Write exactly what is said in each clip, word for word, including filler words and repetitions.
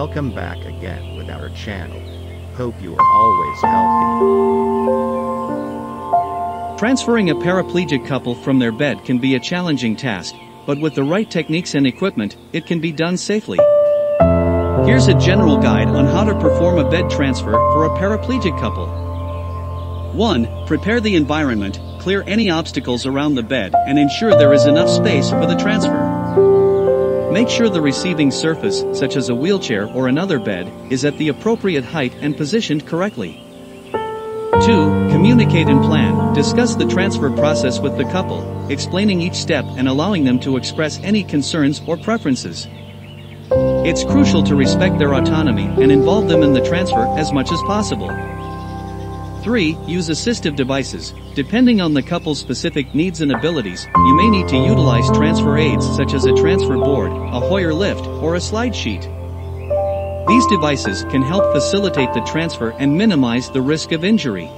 Welcome back again with our channel. Hope you are always healthy. Transferring a paraplegic couple from their bed can be a challenging task, but with the right techniques and equipment, it can be done safely. Here's a general guide on how to perform a bed transfer for a paraplegic couple. one. Prepare the environment, clear any obstacles around the bed, and ensure there is enough space for the transfer. Make sure the receiving surface, such as a wheelchair or another bed, is at the appropriate height and positioned correctly. two. Communicate and plan. Discuss the transfer process with the couple, explaining each step and allowing them to express any concerns or preferences. It's crucial to respect their autonomy and involve them in the transfer as much as possible. three. Use assistive devices. Depending on the couple's specific needs and abilities, you may need to utilize transfer aids such as a transfer board, a Hoyer lift, or a slide sheet. These devices can help facilitate the transfer and minimize the risk of injury.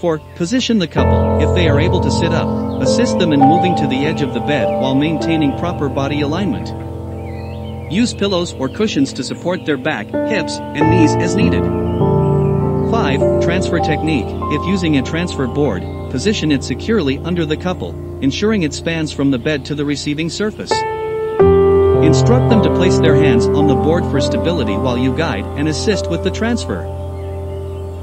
four. Position the couple. If they are able to sit up, assist them in moving to the edge of the bed while maintaining proper body alignment. Use pillows or cushions to support their back, hips, and knees as needed. five. Transfer technique. If using a transfer board, position it securely under the couple, ensuring it spans from the bed to the receiving surface. Instruct them to place their hands on the board for stability while you guide and assist with the transfer.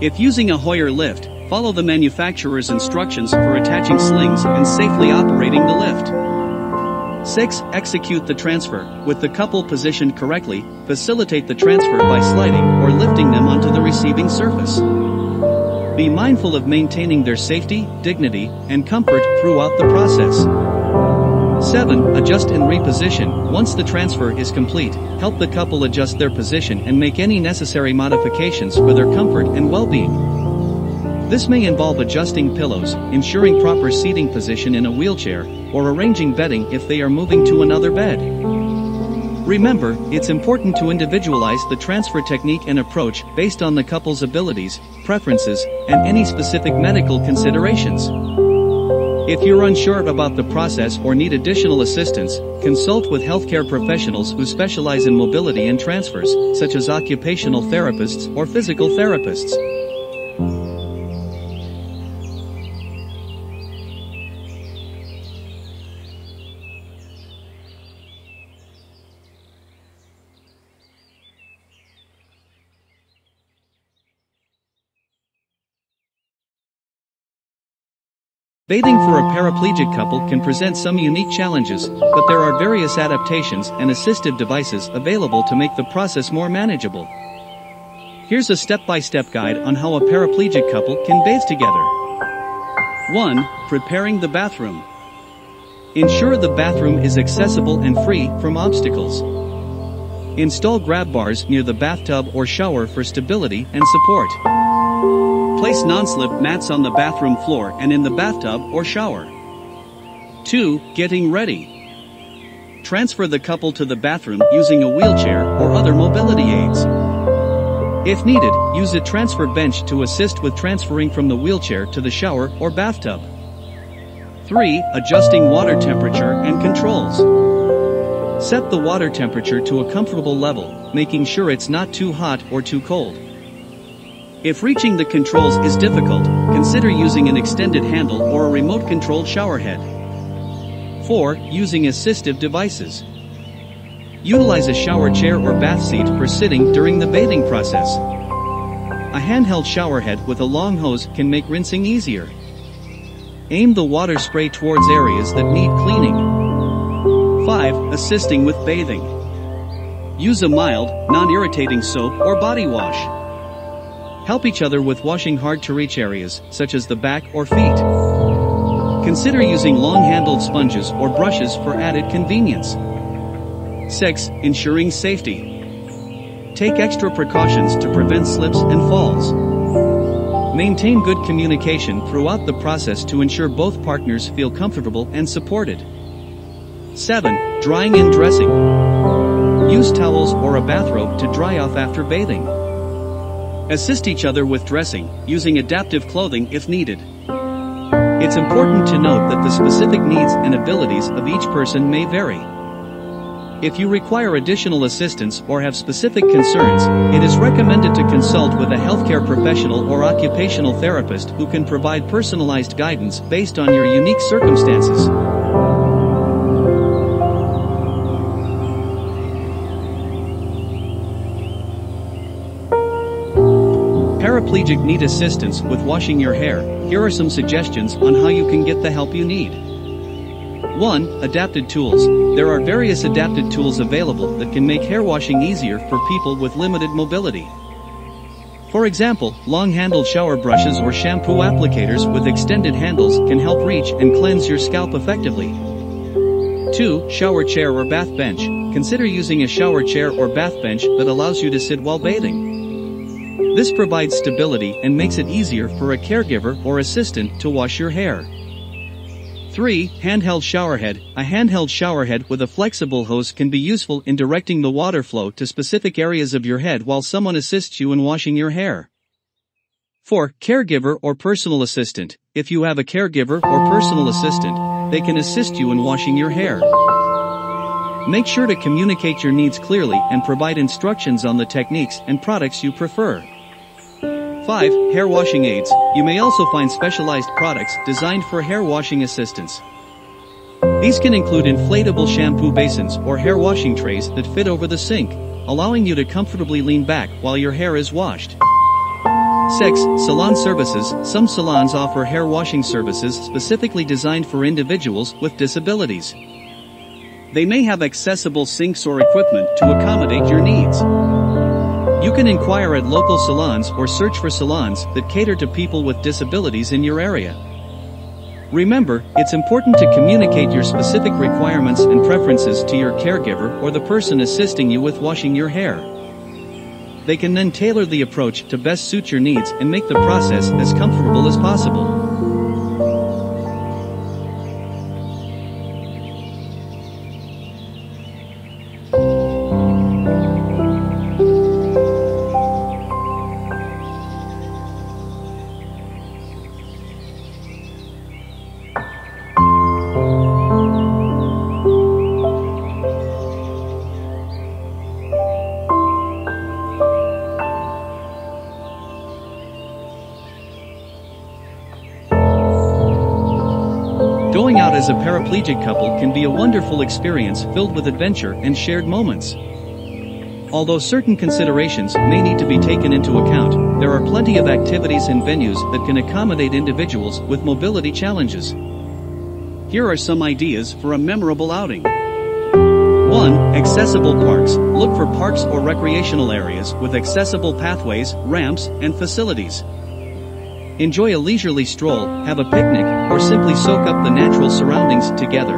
If using a Hoyer lift, follow the manufacturer's instructions for attaching slings and safely operating the lift. six. Execute the transfer. With the couple positioned correctly, facilitate the transfer by sliding or lifting them onto the receiving surface. Be mindful of maintaining their safety, dignity, and comfort throughout the process. seven. Adjust and reposition. Once the transfer is complete, help the couple adjust their position and make any necessary modifications for their comfort and well-being. This may involve adjusting pillows, ensuring proper seating position in a wheelchair, or arranging bedding if they are moving to another bed. Remember, it's important to individualize the transfer technique and approach based on the couple's abilities, preferences, and any specific medical considerations. If you're unsure about the process or need additional assistance, consult with healthcare professionals who specialize in mobility and transfers, such as occupational therapists or physical therapists. Bathing for a paraplegic couple can present some unique challenges, but there are various adaptations and assistive devices available to make the process more manageable. Here's a step-by-step guide on how a paraplegic couple can bathe together. one. Preparing the bathroom. Ensure the bathroom is accessible and free from obstacles. Install grab bars near the bathtub or shower for stability and support. Place non-slip mats on the bathroom floor and in the bathtub or shower. two. Getting ready. Transfer the couple to the bathroom using a wheelchair or other mobility aids. If needed, use a transfer bench to assist with transferring from the wheelchair to the shower or bathtub. three. Adjusting water temperature and controls. Set the water temperature to a comfortable level, making sure it's not too hot or too cold. If reaching the controls is difficult, consider using an extended handle or a remote-controlled showerhead. four. Using assistive devices. Utilize a shower chair or bath seat for sitting during the bathing process. A handheld showerhead with a long hose can make rinsing easier. Aim the water spray towards areas that need cleaning. five. Assisting with bathing. Use a mild, non-irritating soap or body wash. Help each other with washing hard-to-reach areas, such as the back or feet. Consider using long-handled sponges or brushes for added convenience. six. Ensuring safety. Take extra precautions to prevent slips and falls. Maintain good communication throughout the process to ensure both partners feel comfortable and supported. seven. Drying and dressing. Use towels or a bathrobe to dry off after bathing. Assist each other with dressing, using adaptive clothing if needed. It's important to note that the specific needs and abilities of each person may vary. If you require additional assistance or have specific concerns, it is recommended to consult with a healthcare professional or occupational therapist who can provide personalized guidance based on your unique circumstances. Paraplegic need assistance with washing your hair. Here are some suggestions on how you can get the help you need. one Adapted tools. There are various adapted tools available that can make hair washing easier for people with limited mobility. For example, long-handled shower brushes or shampoo applicators with extended handles can help reach and cleanse your scalp effectively. two Shower chair or bath bench. Consider using a shower chair or bath bench that allows you to sit while bathing. This provides stability and makes it easier for a caregiver or assistant to wash your hair. three Handheld showerhead. A handheld showerhead with a flexible hose can be useful in directing the water flow to specific areas of your head while someone assists you in washing your hair. four Caregiver or personal assistant. If you have a caregiver or personal assistant, they can assist you in washing your hair. Make sure to communicate your needs clearly and provide instructions on the techniques and products you prefer. five Hair washing aids. You may also find specialized products designed for hair washing assistance. These can include inflatable shampoo basins or hair washing trays that fit over the sink, allowing you to comfortably lean back while your hair is washed. six Salon services. Some salons offer hair washing services specifically designed for individuals with disabilities. They may have accessible sinks or equipment to accommodate your needs. You can inquire at local salons or search for salons that cater to people with disabilities in your area. Remember, it's important to communicate your specific requirements and preferences to your caregiver or the person assisting you with washing your hair. They can then tailor the approach to best suit your needs and make the process as comfortable as possible. Going out as a paraplegic couple can be a wonderful experience filled with adventure and shared moments. Although certain considerations may need to be taken into account, there are plenty of activities and venues that can accommodate individuals with mobility challenges. Here are some ideas for a memorable outing. one Accessible parks. Look for parks or recreational areas with accessible pathways, ramps, and facilities. Enjoy a leisurely stroll, have a picnic, or simply soak up the natural surroundings together.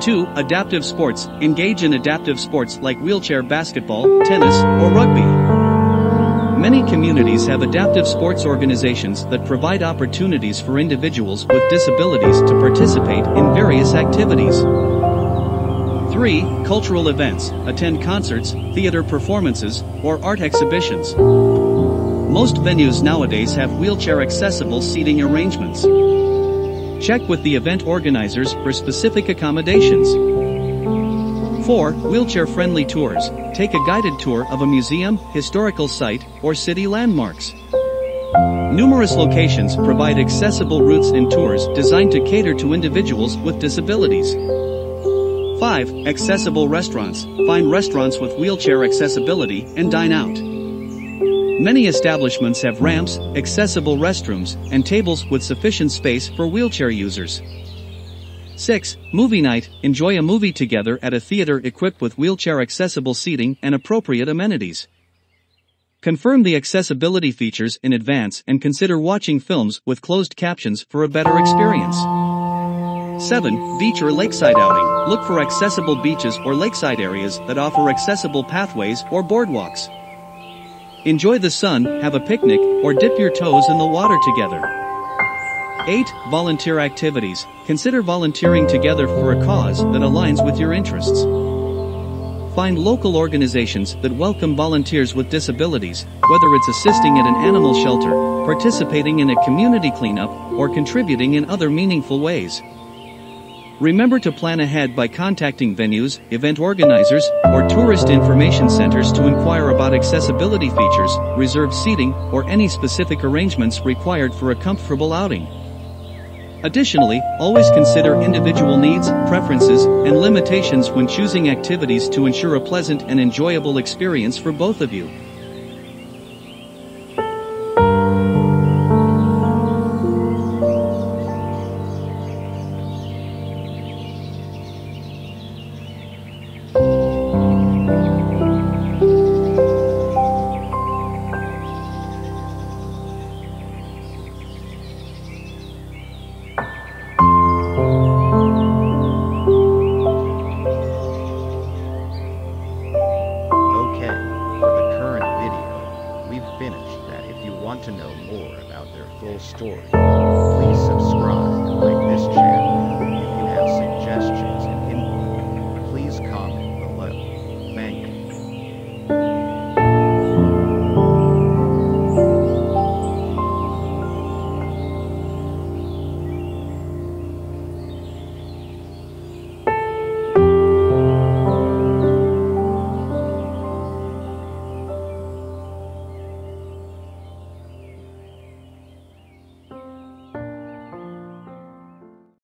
two Adaptive sports. Engage in adaptive sports like wheelchair basketball, tennis, or rugby. Many communities have adaptive sports organizations that provide opportunities for individuals with disabilities to participate in various activities. three Cultural events. Attend concerts, theater performances, or art exhibitions. Most venues nowadays have wheelchair-accessible seating arrangements. Check with the event organizers for specific accommodations. four Wheelchair-friendly tours. Take a guided tour of a museum, historical site, or city landmarks. Numerous locations provide accessible routes and tours designed to cater to individuals with disabilities. five Accessible restaurants. Find restaurants with wheelchair accessibility and dine out. Many establishments have ramps, accessible restrooms, and tables with sufficient space for wheelchair users. six Movie night. Enjoy a movie together at a theater equipped with wheelchair-accessible seating and appropriate amenities. Confirm the accessibility features in advance and consider watching films with closed captions for a better experience. seven Beach or lakeside outing. Look for accessible beaches or lakeside areas that offer accessible pathways or boardwalks. Enjoy the sun, have a picnic, or dip your toes in the water together. eight Volunteer activities. Consider volunteering together for a cause that aligns with your interests. Find local organizations that welcome volunteers with disabilities, whether it's assisting at an animal shelter, participating in a community cleanup, or contributing in other meaningful ways. Remember to plan ahead by contacting venues, event organizers, or tourist information centers to inquire about accessibility features, reserved seating, or any specific arrangements required for a comfortable outing. Additionally, always consider individual needs, preferences, and limitations when choosing activities to ensure a pleasant and enjoyable experience for both of you. Finished that. If you want to know more about their full story, please subscribe.